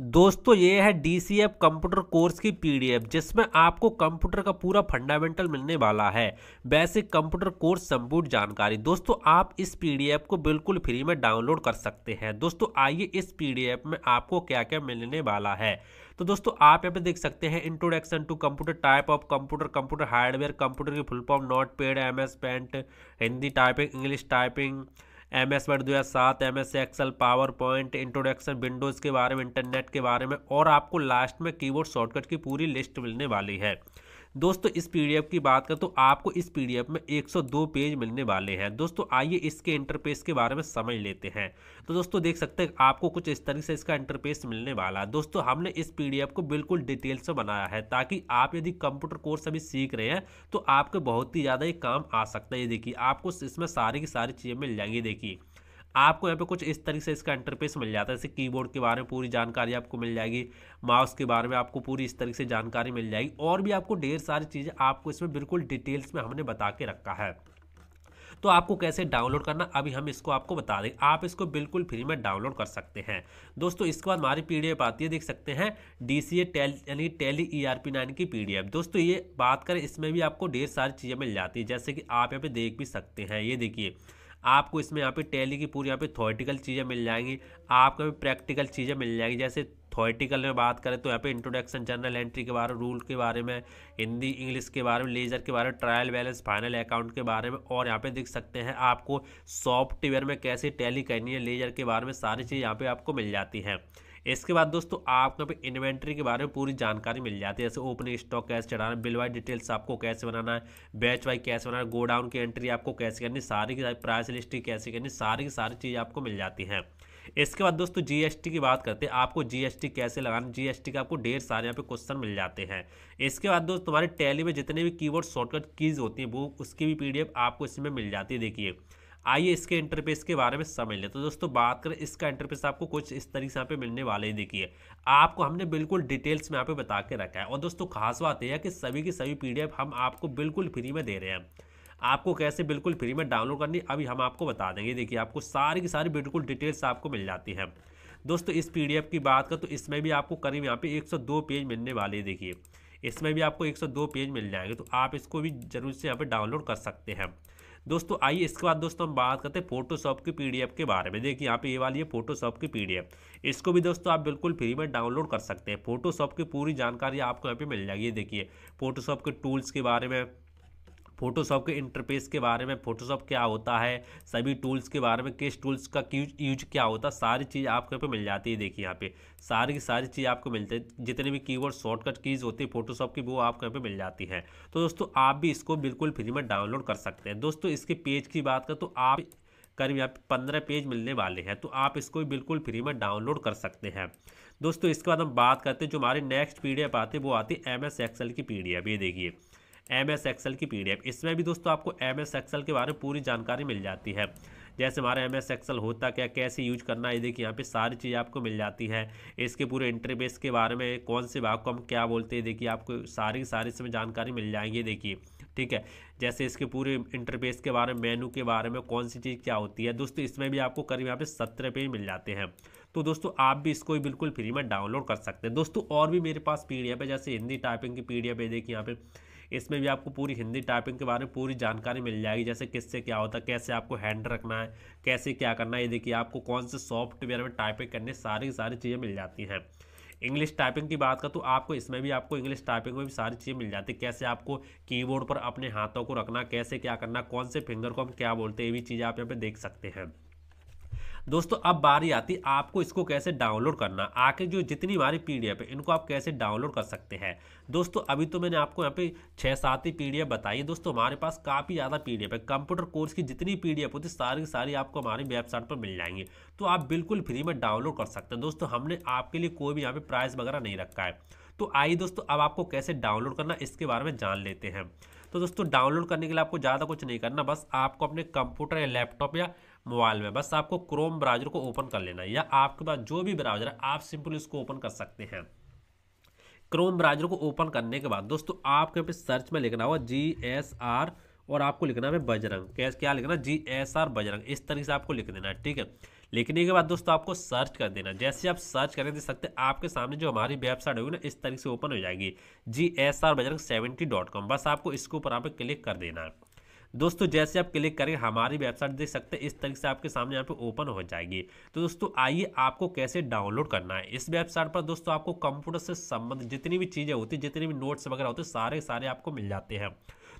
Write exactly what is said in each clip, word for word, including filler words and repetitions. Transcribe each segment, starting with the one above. दोस्तों ये है D C F computer course की पी डी एफ जिसमें आपको कंप्यूटर का पूरा फंडामेंटल मिलने वाला है, बेसिक कंप्यूटर कोर्स संपूर्ण जानकारी। दोस्तों आप इस पी डी एफ को बिल्कुल फ्री में डाउनलोड कर सकते हैं। दोस्तों आइए इस पी डी एफ में आपको क्या क्या मिलने वाला है। तो दोस्तों आप यहाँ पे देख सकते हैं introduction to computer, type of computer, computer hardware, computer की full form, notepad, M S paint, Hindi typing, English typing, M S Word दो हज़ार सात, M S Excel, PowerPoint, introduction, Windows के बारे में, इंटरनेट के बारे में, और आपको लास्ट में कीबोर्ड शॉर्टकट की पूरी लिस्ट मिलने वाली है। दोस्तों इस पी डी एफ की बात करें तो आपको इस पी डी एफ में एक सौ दो पेज मिलने वाले हैं। दोस्तों आइए इसके इंटरफेस के बारे में समझ लेते हैं। तो दोस्तों देख सकते हैं आपको कुछ इस तरीके से इसका इंटरफेस मिलने वाला है। दोस्तों हमने इस पी डी एफ को बिल्कुल डिटेल से बनाया है ताकि आप यदि कंप्यूटर कोर्स अभी सीख रहे हैं तो आपको बहुत ही ज़्यादा ये काम आ सकता है। ये देखिए आपको इसमें सारी की सारी चीज़ें मिल जाएंगी। देखिए आपको यहाँ पे कुछ इस तरीके से इसका इंटरफेस मिल जाता है। जैसे कीबोर्ड के बारे में पूरी जानकारी आपको मिल जाएगी, माउस के बारे में आपको पूरी इस तरीके से जानकारी मिल जाएगी, और भी आपको ढेर सारी चीज़ें आपको इसमें बिल्कुल डिटेल्स में हमने बता के रखा है। तो आपको कैसे डाउनलोड करना अभी हम इसको आपको बता दें। आप इसको बिल्कुल फ्री में डाउनलोड कर सकते हैं। दोस्तों इसके बाद हमारी पीडीएफ आती है, देख सकते हैं डी सी ए टैली यानी Tally E R P nine की पीडीएफ। दोस्तों ये बात करें इसमें भी आपको ढेर सारी चीज़ें मिल जाती है, जैसे कि आप यहाँ पे देख भी सकते हैं। ये देखिए आपको इसमें यहाँ पे टैली की पूरी यहाँ पे थॉरेटिकल चीज़ें मिल जाएंगी, आपको भी प्रैक्टिकल चीज़ें मिल जाएंगी। जैसे थॉरेटिकल में बात करें तो यहाँ पे इंट्रोडक्शन, जनरल एंट्री के बारे में, रूल के बारे में, हिंदी इंग्लिश के बारे में, लेजर के बारे में, ट्रायल बैलेंस, फाइनल अकाउंट के बारे में, और यहाँ पे देख सकते हैं आपको सॉफ्टवेयर में कैसे टैली करनी है, लेजर के बारे में, सारी चीज़ यहाँ पर आपको मिल जाती हैं। इसके बाद दोस्तों आपको यहाँ पे इन्वेंट्री के बारे में पूरी जानकारी मिल जाती है, जैसे ओपनिंग स्टॉक कैसे चढ़ाना, बिल वाई डिटेल्स आपको कैसे बनाना है, बैच वाई कैसे बनाना है, गोडाउन की एंट्री आपको कैसे करनी, सारी की सारी प्राइस लिस्ट कैसे करनी, सारी की सारी चीज़ें आपको मिल जाती हैं। इसके बाद दोस्तों जीएसटी की बात करते हैं, आपको जीएसटी कैसे लगाना, जीएसटी का आपको ढेर सारे यहाँ पे क्वेश्चन मिल जाते हैं। इसके बाद दोस्तों तुम्हारे टैली में जितने भी कीबोर्ड शॉर्टकट कीज होती हैं वो उसकी भी पीडीएफ आपको इसमें मिल जाती है। देखिए आइए इसके इंटरफेस के बारे में समझ लें। तो दोस्तों बात करें इसका इंटरफेस आपको कुछ इस तरीके से यहाँ पे मिलने वाले हैं। देखिए आपको हमने बिल्कुल डिटेल्स में यहाँ पे बता के रखा है। और दोस्तों खास बात यह है कि सभी की सभी पीडीएफ हम आपको बिल्कुल फ्री में दे रहे हैं। आपको कैसे बिल्कुल फ्री में डाउनलोड करनी अभी हम आपको बता देंगे। देखिए आपको सारी की सारी बिल्कुल डिटेल्स आपको मिल जाती हैं। दोस्तों इस पीडीएफ की बात करें तो इसमें भी आपको करीब यहाँ पे एक सौ दो पेज मिलने वाले हैं। देखिए इसमें भी आपको एक सौ दो पेज मिल जाएंगे, तो आप इसको भी जरूर से यहाँ पर डाउनलोड कर सकते हैं। दोस्तों आइए इसके बाद दोस्तों हम बात करते हैं फोटोशॉप की पीडीएफ के बारे में। देखिए यहाँ पे ये वाली है फोटोशॉप की पीडीएफ, इसको भी दोस्तों आप बिल्कुल फ्री में डाउनलोड कर सकते हैं। फोटोशॉप की पूरी जानकारी आपको यहाँ पे मिल जाएगी। देखिए फोटोशॉप के टूल्स के बारे में, फोटोशॉप के इंटरफेस के बारे में, फोटोशॉप क्या होता है, सभी टूल्स के बारे में, किस टूल्स का यूज क्या होता है, सारी चीज़ आपको यहाँ पे मिल जाती है। देखिए यहाँ पे सारी की सारी चीज़ आपको मिलती है, जितने भी कीवर्ड शॉर्टकट कीज होती है फोटोशॉप की वो आपको यहाँ पे मिल जाती है। तो दोस्तों आप भी इसको बिल्कुल फ्री में डाउनलोड कर सकते हैं। दोस्तों इसके पेज की बात करें तो आप करीब यहाँ पे पंद्रह पेज मिलने वाले हैं, तो आप इसको भी बिल्कुल फ्री में डाउनलोड कर सकते हैं। दोस्तों इसके बाद हम बात करते हैं जो हमारे नेक्स्ट पीडीएफ आती है वो आती है एम एस एक्सेल की पीडीएफ। ये देखिए एम एस एक्सेल की पीडीएफ, इसमें भी दोस्तों आपको एम एस एक्सेल के बारे में पूरी जानकारी मिल जाती है, जैसे हमारा एम एस एक्सेल होता क्या, कैसे यूज करना है। देखिए यहाँ पे सारी चीज़ आपको मिल जाती है, इसके पूरे इंटरफेस के बारे में, कौन से भाग को हम क्या बोलते हैं, देखिए आपको सारी सारी इसमें जानकारी मिल जाएंगी। देखिए ठीक है, जैसे इसके पूरे इंटरफेस के बारे में, मेनू के बारे में, कौन सी चीज़ क्या होती है। दोस्तों इसमें भी आपको करीब यहाँ पे सत्रह पेज मिल जाते हैं। तो दोस्तों आप भी इसको बिल्कुल फ्री में डाउनलोड कर सकते हैं। दोस्तों और भी मेरे पास पीडीएफ है, जैसे हिंदी टाइपिंग की पीडीएफ है। देखिए यहाँ पे इसमें भी आपको पूरी हिंदी टाइपिंग के बारे में पूरी जानकारी मिल जाएगी, जैसे किससे क्या होता है, कैसे आपको हैंड रखना है, कैसे क्या करना है। ये देखिए आपको कौन से सॉफ्टवेयर में टाइपिंग करने, सारी सारी चीज़ें मिल जाती हैं। इंग्लिश टाइपिंग की बात करें तो आपको इसमें भी आपको इंग्लिश टाइपिंग में भी सारी चीज़ें मिल जाती है, कैसे आपको कीबोर्ड पर अपने हाथों को रखना, कैसे क्या करना, कौन से फिंगर को हम क्या बोलते हैं, ये भी चीज़ें आप यहाँ पे देख सकते हैं। दोस्तों अब बारी आती है आपको इसको कैसे डाउनलोड करना, आके जो जितनी हमारी पीडीएफ है इनको आप कैसे डाउनलोड कर सकते हैं। दोस्तों अभी तो मैंने आपको यहाँ पे छः सात ही पीडीएफ बताई है। दोस्तों हमारे पास काफ़ी ज़्यादा पीडीएफ है, कंप्यूटर कोर्स की जितनी पीडीएफ होती है सारी की सारी आपको हमारी वेबसाइट पर मिल जाएंगी, तो आप बिल्कुल फ्री में डाउनलोड कर सकते हैं। दोस्तों हमने आपके लिए कोई भी यहाँ पर प्राइस वगैरह नहीं रखा है। तो आइए दोस्तों अब आपको कैसे डाउनलोड करना इसके बारे में जान लेते हैं। तो दोस्तों डाउनलोड करने के लिए आपको ज़्यादा कुछ नहीं करना, बस आपको अपने कंप्यूटर या लैपटॉप या मोबाइल में बस आपको क्रोम ब्राउजर को ओपन कर लेना है, या आपके पास जो भी ब्राउजर है आप सिंपल इसको ओपन कर सकते हैं। क्रोम ब्राउजर को ओपन करने के बाद दोस्तों आपके पे सर्च में लिखना होगा जी एस आर और आपको लिखना है बजरंग, क्या लिखना, जी एस आर बजरंग, इस तरीके से आपको लिख देना है। ठीक है, लिखने के बाद दोस्तों आपको सर्च कर देना। जैसे आप सर्च करें देख सकते हैं आपके सामने जो हमारी वेबसाइट होगी ना इस तरीके से ओपन हो जाएगी G S R Bajrang seventy dot com. बस आपको इसके ऊपर यहाँ पे क्लिक कर देना है दोस्तों। जैसे आप क्लिक करेंगे हमारी वेबसाइट देख सकते हैं इस तरीके से आपके सामने यहाँ पे ओपन हो जाएगी। तो दोस्तों आइए आपको कैसे डाउनलोड करना है इस वेबसाइट पर। दोस्तों आपको कंप्यूटर से संबंधित जितनी भी चीज़ें होती हैं, जितने भी नोट्स वगैरह होते हैं, सारे सारे आपको मिल जाते हैं।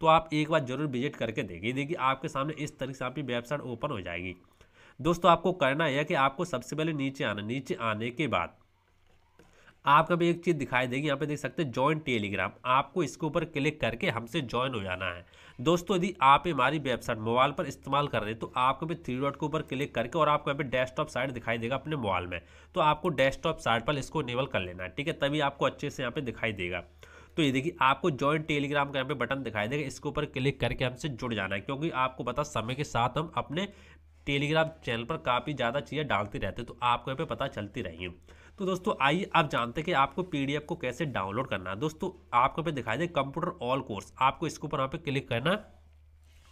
तो आप एक बार जरूर विजिट करके देखिए। देखिए आपके सामने इस तरीके से आपकी वेबसाइट ओपन हो जाएगी। दोस्तों आपको करना यह है कि आपको सबसे पहले नीचे आना। नीचे आने के बाद आपको भी एक चीज़ दिखाई देगी, यहाँ पे देख सकते हैं ज्वाइन टेलीग्राम। आपको इसके ऊपर क्लिक करके हमसे ज्वाइन हो जाना है। दोस्तों यदि आप हमारी वेबसाइट मोबाइल पर इस्तेमाल कर रहे हैं तो आपको भी थ्री डॉट के ऊपर क्लिक करके और आपको यहाँ पे डेस्कटॉप साइट दिखाई देगा अपने मोबाइल में। तो आपको डेस्कटॉप साइट पर इसको इनेबल कर लेना है, ठीक है, तभी आपको अच्छे से यहाँ पे दिखाई देगा। तो ये देखिए आपको ज्वाइन टेलीग्राम का यहाँ पे बटन दिखाई देगा, इसके ऊपर क्लिक करके हमसे जुड़ जाना है। क्योंकि आपको पता समय के साथ हम अपने टेलीग्राम चैनल पर काफ़ी ज़्यादा चीज़ें डालते रहते हैं, तो आपको यहाँ पे पता चलती रहेंगी। तो दोस्तों आइए आप जानते हैं कि आपको पीडीएफ को कैसे डाउनलोड करना है। दोस्तों आपको यहाँ पे दिखाई दे कंप्यूटर ऑल कोर्स, आपको इसके ऊपर यहाँ पे क्लिक करना।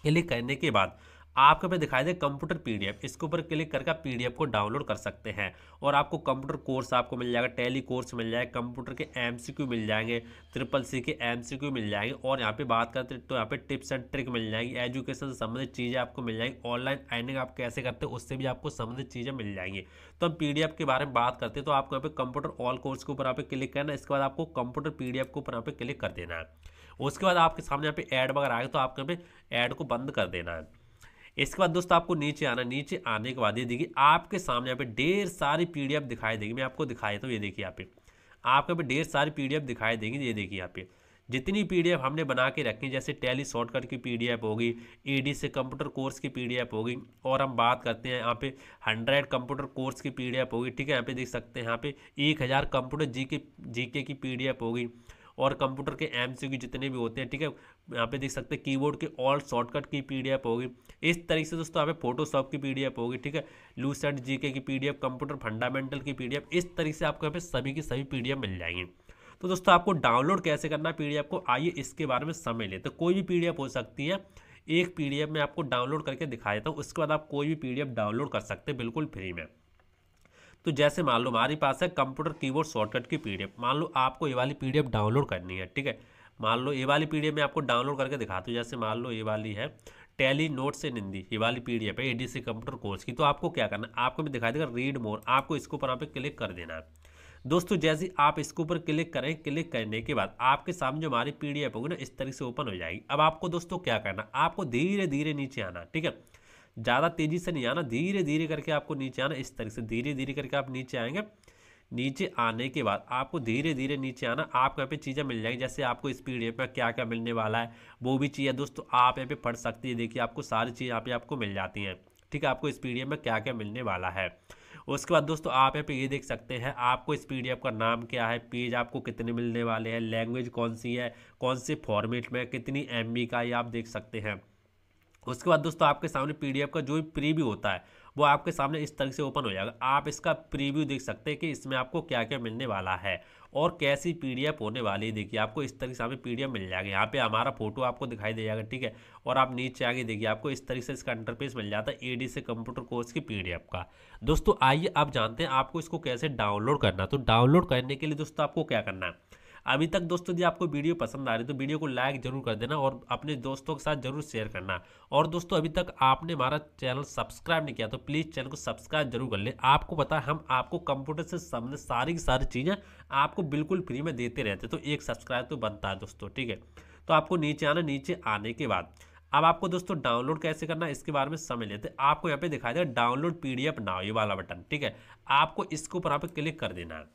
क्लिक करने के बाद आपको पे दिखाई दे कंप्यूटर पीडीएफ, इसके ऊपर क्लिक करके पीडीएफ को डाउनलोड कर सकते हैं। और आपको कंप्यूटर कोर्स आपको मिल जाएगा, टैली कोर्स मिल जाएगा, कंप्यूटर के एमसीक्यू मिल जाएंगे, ट्रिपल सी के एमसीक्यू मिल जाएंगे। और यहाँ पे बात करते हैं तो यहाँ पे टिप्स एंड ट्रिक मिल जाएंगी, एजुकेशन से संबंधित चीज़ें आपको मिल जाएंगी, ऑनलाइन अर्निंग आप कैसे करते हैं उससे भी आपको संबंधित चीज़ें मिल जाएंगी। तो हम पीडीएफ के बारे में बात करते हैं तो आपको यहाँ पे कंप्यूटर ऑल कोर्स के ऊपर यहाँ पे क्लिक करना। इसके बाद आपको कंप्यूटर पीडीएफ के ऊपर यहाँ पे क्लिक कर देना है। उसके बाद आपके सामने यहाँ पे ऐड वगैरह आएगा तो आपको यहाँ पे ऐड को बंद कर देना है। इसके बाद दोस्तों आपको नीचे आना। नीचे आने के बाद ये देखिए आपके सामने यहाँ पे ढेर सारी पीडीएफ दिखाई देगी। मैं आपको दिखाई तो ये देखिए यहाँ पे आपको यहाँ पे ढेर सारी पीडीएफ दिखाई देगी। ये देखिए यहाँ पे जितनी पीडीएफ हमने बना के रखी, जैसे टैली शॉर्टकट की पीडीएफ होगी, ईडी से कंप्यूटर कोर्स की पीडीएफ होगी, और हम बात करते हैं यहाँ पे हंड्रेड कंप्यूटर कोर्स की पीडीएफ होगी, ठीक है, यहाँ पे देख सकते हैं यहाँ पे एक हज़ार कंप्यूटर जी के जी के की पीडीएफ होगी और कंप्यूटर के एमसीक्यू जितने भी होते हैं, ठीक है, यहाँ पे देख सकते हैं कीबोर्ड के ऑल शॉर्टकट की पीडीएफ होगी। इस तरीके से दोस्तों यहाँ पे फोटोशॉप की पीडीएफ होगी, ठीक है, लूसेंट जीके की पीडीएफ, कंप्यूटर फंडामेंटल की पीडीएफ, इस तरीके से आपको यहाँ पे सभी की सभी पीडीएफ मिल जाएंगी। तो दोस्तों आपको डाउनलोड कैसे करना है पीडीएफ को, आइए इसके बारे में समझ लेते। तो कोई भी पीडीएफ हो सकती है, एक पीडीएफ में आपको डाउनलोड करके दिखा देता हूँ, उसके बाद आप कोई भी पीडीएफ डाउनलोड कर सकते हैं बिल्कुल फ्री में। तो जैसे मान लो हमारे पास है कंप्यूटर कीबोर्ड शॉर्टकट की पीडीएफ, मान लो आपको ये वाली पीडीएफ डाउनलोड करनी है, ठीक है, मान लो ये वाली पीडीएफ मैं आपको डाउनलोड करके दिखाता हूँ। जैसे मान लो ये वाली है टैली नोट से निंदी, ये वाली पीडीएफ है एडीसी कंप्यूटर कोर्स की। तो आपको क्या करना है, आपको भी दिखाई देगा रीड मोर, आपको इसके ऊपर यहाँ पे क्लिक कर देना है। दोस्तों जैसे आप इसके ऊपर क्लिक करें, क्लिक करने के बाद आपके सामने जो हमारी पीडीएफ होगी ना इस तरीके से ओपन हो जाएगी। अब आपको दोस्तों क्या करना, आपको धीरे धीरे नीचे आना, ठीक है, ज़्यादा तेज़ी से नहीं आना, धीरे धीरे करके आपको नीचे आना। इस तरीके से धीरे धीरे करके आप नीचे आएंगे। नीचे आने के बाद आपको धीरे धीरे नीचे आना, आपको यहाँ पे चीज़ें मिल जाएंगी, जैसे आपको इस पीडीएफ में क्या क्या मिलने वाला है वो भी चीज़ें दोस्तों आप यहाँ पे पढ़ सकती है। देखिए आपको सारी चीज़ें यहाँ पे आपको मिल जाती हैं, ठीक है, आपको इस पीडीएफ में क्या क्या मिलने वाला है। उसके बाद दोस्तों आप यहाँ पे ये देख सकते हैं आपको इस पीडीएफ का नाम क्या है, पेज आपको कितने मिलने वाले हैं, लैंग्वेज कौन सी है, कौन से फॉर्मेट में, कितनी एमबी का, ये आप देख सकते हैं। उसके बाद दोस्तों आपके सामने पीडीएफ का जो भी प्रीव्यू होता है वो आपके सामने इस तरह से ओपन हो जाएगा। आप इसका प्रीव्यू देख सकते हैं कि इसमें आपको क्या क्या मिलने वाला है और कैसी पीडीएफ होने वाली है। देखिए आपको इस तरह से सामने पीडीएफ मिल जाएगी, यहाँ पे हमारा फोटो आपको दिखाई दे जाएगा, ठीक है, और आप नीचे आगे देखिए आपको इस तरीके से इसका इंटरफेस मिल जाता है एडी से कंप्यूटर कोर्स की पीडीएफ का। दोस्तों आइए आप जानते हैं आपको इसको कैसे डाउनलोड करना। तो डाउनलोड करने के लिए दोस्तों आपको क्या करना है, अभी तक दोस्तों यदि आपको वीडियो पसंद आ रही है तो वीडियो को लाइक जरूर कर देना और अपने दोस्तों के साथ जरूर शेयर करना। और दोस्तों अभी तक आपने हमारा चैनल सब्सक्राइब नहीं किया तो प्लीज़ चैनल को सब्सक्राइब जरूर कर ले। आपको पता है हम आपको कंप्यूटर से संबंधित सारी की सारी चीज़ें आपको बिल्कुल फ्री में देते रहते, तो एक सब्सक्राइब तो बनता है दोस्तों, ठीक है। तो आपको नीचे आना। नीचे आने के बाद अब आपको दोस्तों डाउनलोड कैसे करना है इसके बारे में समझ लेते। आपको यहाँ पे दिखाई देगा डाउनलोड पीडीएफ नाउ, ये वाला बटन, ठीक है, आपको इसके ऊपर यहाँ पे क्लिक कर देना है।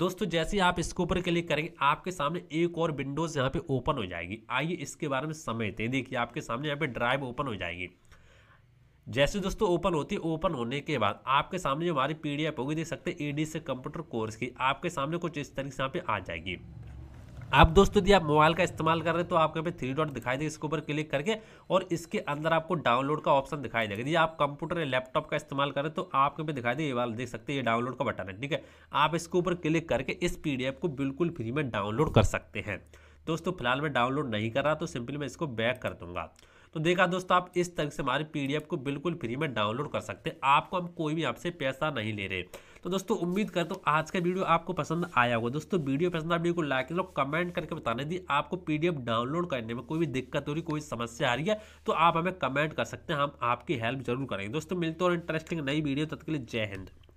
दोस्तों जैसे ही आप इसके ऊपर क्लिक करेंगे आपके सामने एक और विंडोज़ यहाँ पे ओपन हो जाएगी। आइए इसके बारे में समझते हैं। देखिए आपके सामने यहाँ पे ड्राइव ओपन हो जाएगी। जैसे दोस्तों ओपन होती है, ओपन होने के बाद आपके सामने जो हमारी पीडीएफ होगी देख सकते हैं ईडी से कंप्यूटर कोर्स की, आपके सामने कुछ इस तरीके से यहाँ पे आ जाएगी। आप दोस्तों यदि आप मोबाइल का इस्तेमाल कर रहे हैं तो आपके पे थ्री डॉट दिखाई देगा, इसके ऊपर क्लिक करके और इसके अंदर आपको डाउनलोड का ऑप्शन दिखाई देगा। यदि आप कंप्यूटर या लैपटॉप का इस्तेमाल कर रहे हैं तो आपके पे दिखाई देगा, ये देख सकते हैं ये डाउनलोड का बटन है, ठीक है, आप इसके ऊपर क्लिक करके इस पीडीएफ को बिल्कुल फ्री में डाउनलोड कर सकते हैं। दोस्तों फिलहाल मैं डाउनलोड नहीं कर रहा तो सिंपली मैं इसको बैक कर दूंगा। तो देखा दोस्तों आप इस तरह से हमारे पीडीएफ को बिल्कुल फ्री में डाउनलोड कर सकते हैं, आपको हम कोई भी आपसे पैसा नहीं ले रहे। तो दोस्तों उम्मीद करता हूँ आज का वीडियो आपको पसंद आया होगा। दोस्तों वीडियो पसंद आप वीडियो को लाइक करो, कमेंट करके बताना यदि आपको पीडीएफ डाउनलोड करने में कोई भी दिक्कत हो रही, कोई समस्या आ रही है तो आप हमें कमेंट कर सकते हैं, हम आपकी हेल्प जरूर करेंगे। दोस्तों मिलते हैं और इंटरेस्टिंग नई वीडियो, तब तक के लिए जय हिंद।